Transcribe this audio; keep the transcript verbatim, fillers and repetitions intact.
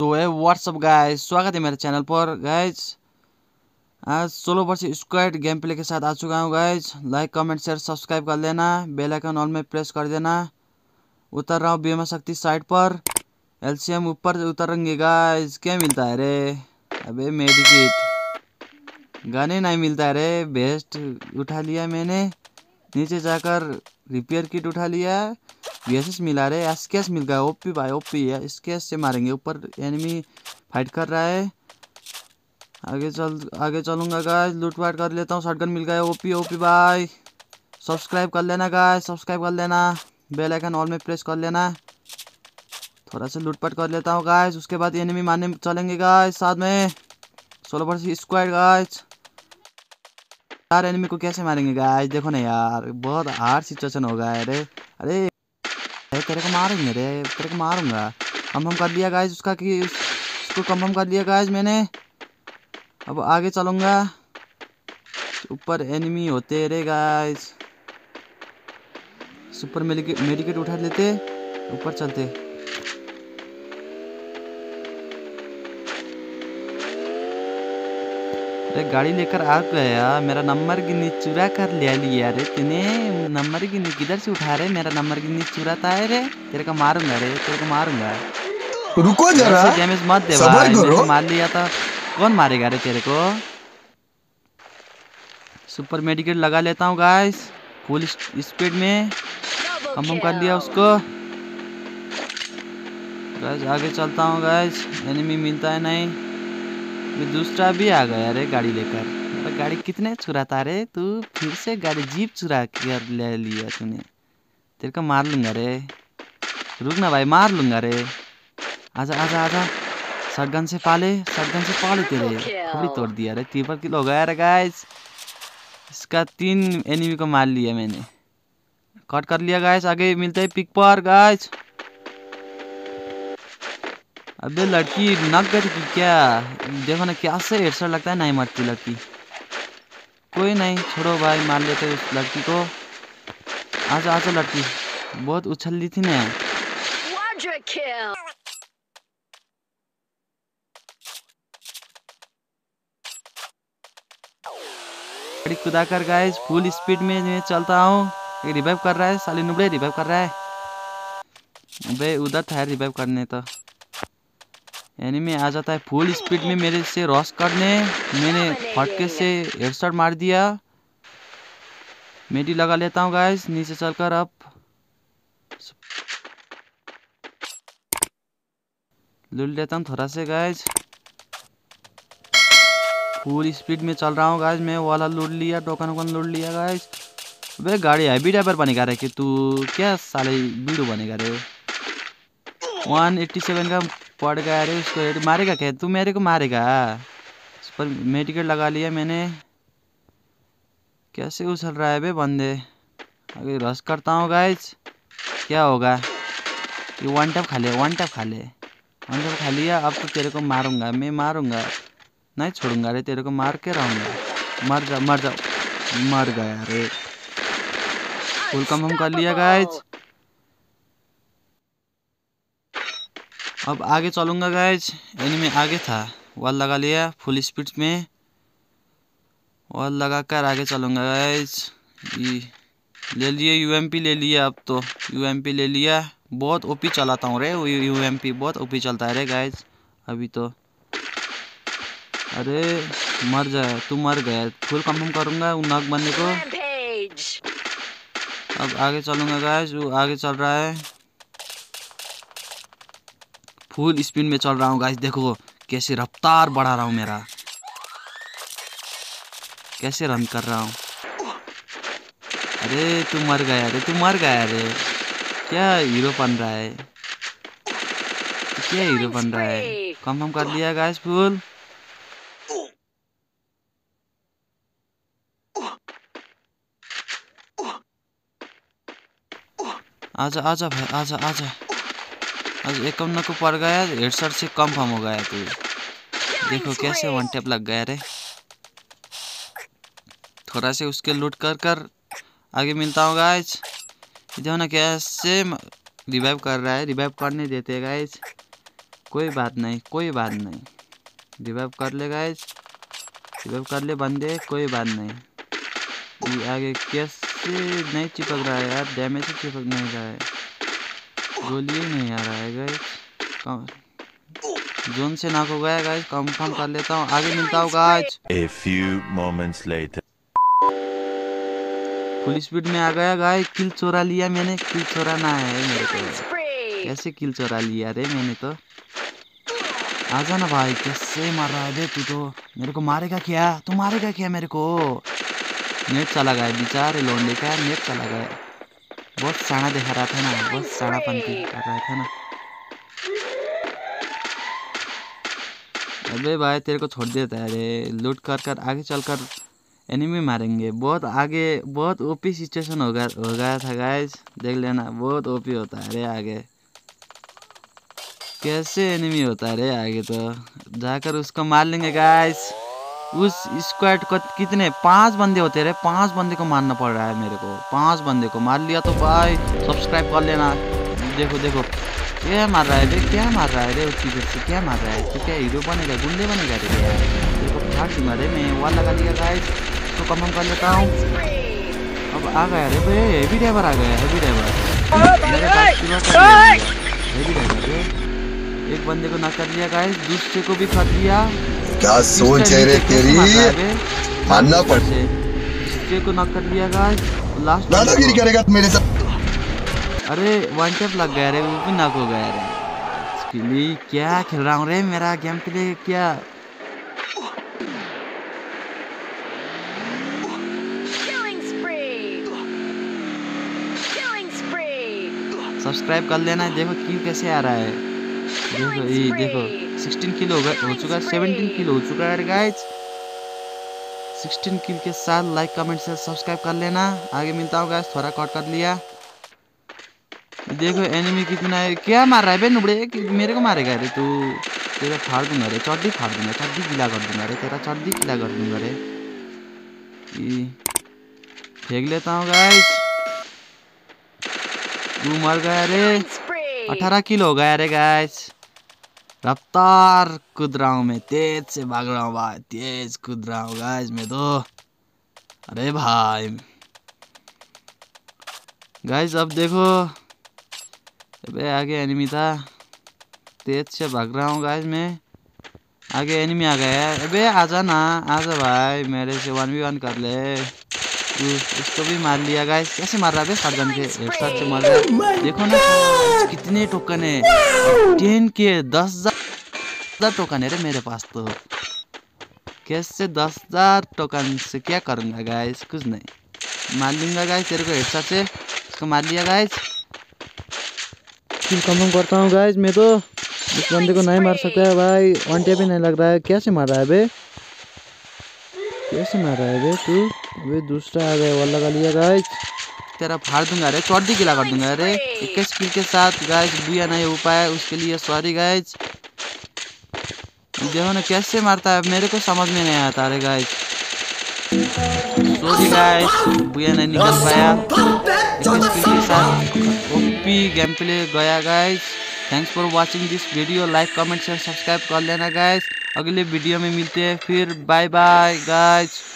तो है WhatsApp guys, स्वागत है मेरे चैनल पर गाइस। आज सोलह वर्षीय स्क्वाड गेम प्ले के साथ आ चुका हूँ guys. Like comment share subscribe कर लेना, बेल आइकन ऑल में प्रेस कर देना। उतर रहा हूँ बीमा शक्ति साइड पर, एलसीएम ऊपर उतरेंगे गाइस। क्या मिलता है रे? अबे मेडिकेट गाने नहीं मिलता है रे। बेस्ट उठा लिया मैंने, नीचे जाकर रिपेयर किट उठा लिया। वीएसएस मिला रहे, एसकेएस मिल गया। ओपी भाई ओपी है, एसकेएस से मारेंगे। ऊपर एनिमी फाइट कर रहा है, आगे चल आगे चलूँगा गाइस। लूटपाट कर लेता हूँ, शॉटगन मिल गया। ओपी ओपी भाई, सब्सक्राइब कर लेना गाइस, सब्सक्राइब कर लेना, बेल आइकन ऑल में प्रेस कर लेना। थोड़ा सा लूटपाट कर लेता हूँ गाइस, उसके बाद एनिमी मारने चलेंगे गाइस साथ में। सोलह वर्षीय स्क्वाड गाइस, यार एनिमी को कैसे मारेंगे गाइस? देखो ना यार, बहुत हार्ड सिचुएशन होगा। अरे अरे तेरे को मारेंगे रे, तेरे को मारूंगा। कंफर्म कर लिया गाइस उसका, कि उसको कंफर्म कर लिया गाइस मैंने। अब आगे चलूँगा, ऊपर एनिमी होते रे गाइस। सुपर मेडिकेट उठा लेते, ऊपर चलते। अरे गाड़ी लेकर आ गया, मेरा नंबर गिनी चुरा कर ले लिया रे तूने। नंबर गिनी किधर से उठा रहे? मेरा नंबर गिनी चुराता है रे, तेरे को मारूंगा रे, तेरे को मारूंगा। रुको जरा, डैमेज मत दे भाई, मार लिया था। कौन मारेगा रे तेरे को? सुपर मेडिकेट लगा लेता हूँ गाइस, फुल स्पीड में कंफर्म कर लिया उसको गाइस। आगे चलता हूँ गाइस, एनिमी मिलता है नहीं। दूसरा भी आ गया रे गाड़ी लेकर। तो गाड़ी कितने चुराता रे तू? फिर से गाड़ी जीप चुरा कर ले लिया तूने, तेरे को मार लूँगा रे। रुक ना भाई, मार लूँगा रे। आजा आजा आजा, शॉटगन से पाले, शॉटगन से पाले तेरे। थोड़ी तोड़ दिया रे, तीपर किल हो गया रे गाइस। इसका तीन एनिमी को मार लिया मैंने, कट कर लिया गाइस। आगे मिलते है पिक पर गाइस। अबे लड़की नक गई थी क्या? देखो ना कैसे हेडशॉट लगता है, नहीं मरती लड़की। कोई नहीं, छोड़ो भाई, मार लेते उस लड़की को। आजा आजा, लड़की बहुत उछल ली थी ना। गाड़ी कुदा कर गाइस, फुल स्पीड में मैं चलता हूँ। रिवाइव कर रहा है साली नुबड़े, रिवाइव कर रहा है। अबे उधर था रिवाइव करने, तो एनिमी आ जाता है फुल स्पीड में मेरे से रॉस करने। मैंने फटके से हेडशॉट मार दिया। मेडी लगा लेता हूँ गाइस, नीचे चलकर। अब लूट लेता हूँ थोड़ा से गाइस, फुल स्पीड में चल रहा हूँ गाइस। मैं वाला लूट लिया, टोकन वोकन लूट लिया गाइस। अबे गाड़ी हैवी ड्राइवर बनेगा रे कि तू? क्या साले वीडियो बनेगा रे? वन एटी सेवन का पड़ गया रे उसको। मारेगा क्या तू? मेरे को मारेगा? उस पर मेडिकेट लगा लिया मैंने। कैसे उछल रहा है बे बंदे। अभी रश करता हूँ गाइस, क्या होगा ये? वन टैप खा ले, वन टैप खा ले, वन टैप खा लिया। अब तो तेरे को मारूंगा मैं, मारूंगा नहीं छोड़ूंगा रे, तेरे को मार के रहूँगा। मर जा मर जा, मर गया रे। फुल कंफर्म कर लिया गाइस। अब आगे चलूँगा गाइज, एनिमी आगे था, वॉल लगा लिया फुल स्पीड में। वॉल लगा कर आगे चलूँगा गाइज। ले लिए यूएमपी ले लिया, अब तो यूएमपी ले लिया। बहुत ओपी चलाता हूँ रे यूएमपी, बहुत ओपी चलता है रे गाइज अभी तो। अरे मर जाए तू, मर गया। फुल कंफर्म करूँगा उन नाक बंदे को। अब आगे चलूँगा गाइज, वो आगे चल रहा है। फुल स्पीड में चल रहा हूँ गाइस, देखो कैसे रफ्तार बढ़ा रहा हूँ, मेरा कैसे रन कर रहा हूँ। अरे तू मर गया रे, तू मर गया रे। क्या हीरो बन रहा है, क्या हीरो बन रहा है। कंफर्म कर लिया गाइस फुल। आजा आजा भाई, आजा आजा। आज इक्यावन को पड़ गया, हेडशॉट से कंफर्म हो गया तू। देखो कैसे वन टैप लग गया रे। थोड़ा से उसके लूट कर कर आगे मिलता हूँ गाइज। देखो ना कैसे रिवाइव कर रहा है, रिवाइव करने देते गाइज। कोई बात नहीं, कोई बात नहीं, रिवाइव कर ले गाइज, रिवाइव कर ले बंदे, कोई बात नहीं। ये आगे कैसे नहीं चिपक रहा है यार, डैमेज से चिपक नहीं रहा है, गोली नहीं आ रहा है गाइज। जोन से नाक हो गया गाइज, कंफर्म कर लेता हूँ, आगे मिलता हूँ guys. A few moments later. Full speed में आ गया गाइज, किल चोरा लिया मैंने, किल चोरा ना है मेरे को, कैसे किल चोरा लिया रे मैंने तो। आजा ना भाई, कैसे मार रहा है बे तू तो, मेरे को मारेगा क्या तू, मारेगा क्या मेरे को। नेट चला गया बेचारे लोंडे का, नेट चला गया, बहुत साड़ा दिखा रहा था ना, बहुत साड़ा पंथी कर रहा था ना। अबे भाई तेरे को छोड़ देता है रे, लूट कर कर आगे चलकर एनिमी मारेंगे। बहुत आगे बहुत ओपी सिचुएशन हो गया हो गया था गाइज, देख लेना बहुत ओपी होता है रे आगे, कैसे एनिमी होता है रे आगे। तो जाकर उसको मार लेंगे गाइज, उस स्क्वाड को कितने पांच बंदे होते रे, पांच बंदे को मारना पड़ रहा है मेरे को, पांच बंदे को मार लिया तो भाई सब्सक्राइब कर लेना। देखो देखो क्या मार रहा है रे, क्या मार रहा है रे, उसकी फिर से क्या मार रहा है, तो क्या हीरो बनेगा, गुंडे बनेगा रे देखो, ठाक से मारे। मैं वाल लगा दिया गाइस, तो कम कर लेता हूँ। अब आ गया रे भाई, हेवी ड्राइवर आ गया, हेवी ड्राइवर हेवी ड्राइवर एक बंदे को ना कर लिया गाइस, दूसरे को भी कर दिया, क्या सोच है रे तेरी, मानना पड़े। दूसरे को ना कर लिया गाइस, लास्ट दादागिरी करेगा मेरे साथ। अरे वन टैप लग गया रे, वो भी नाक हो गया रे। इसके लिए क्या खेल रहा हूँ रे, मेरा गेम के लिए क्या। सब्सक्राइब कर लेना, देखो किल कैसे आ रहा है, देखो ये देखो सोलह किल हो गया, हो चुका सत्रह किल हो चुका है गाइस। सोलह किल के साथ लाइक कमेंट से सब्सक्राइब कर लेना, आगे मिलता हूँ गाइस। थोड़ा कट कर लिया, देखो एनिमी कितना है, क्या मार रहा है बे नुबड़े, मेरे को मारेगा रे तू, तेरा फाड़ दूंगा रे, चड्डी फाड़ दूंगा, चड्डी गिला कर दूंगा रे, तेरा चड्डी गिला कर दूंगा रे। फेंक लेता हूँ गाइस, तू मर गया रे, अठारह किल हो गया रे गाइस। रफ्तार कूद रहा हूँ मैं, तेज से भाग रहा हूँ भाई, तेज कूद रहा हूँ गाइस मैं तो। अरे भाई गाइस अब देखो, अबे आगे एनिमी था, तेज से भाग रहा हूँ गाइस मैं, आगे एनिमी आ गया है। अबे आजा ना, आजा भाई मेरे से वन वी वन कर ले, इसको भी मार लिया गाइस। कैसे मार रहा है सरगन के हेडशॉट से मार रहा है, देखो ना कितने टोकन है, टेन के दस हजार टोकन है रे मेरे पास, तो कैसे दस हजार टोकन से क्या करूँगा गाइस, कुछ नहीं, मार लूँगा गाइस तेरे को हेडशॉट से, इसको मार लिया गाइस। किल कंफर्म करता हूँ गाइज मैं तो, इस बंदे को नहीं मार सकता है भाई, वन टैप ही नहीं लग रहा है, कैसे मार रहा है बे, कैसे मार रहा है बे तू। अबे दूसरा आ गया, वाला लगा लिया गाइज, तेरा फाड़ दूंगा रे, चौटी किला कर दूंगा रे। इक्कीस किल के साथ गाइज बुआ नहीं हो पाया, उसके लिए सॉरी गाइज। देखो ना कैसे मारता है, मेरे को समझ में नहीं आता रे गाइज, सॉरी गाइज बुआ नहीं निकल पाया। ओपी गेम प्ले गया guys. Thanks for watching this video, like comment share subscribe कर लेना गाइज, अगले वीडियो में मिलते हैं फिर, बाय बाय गाइज।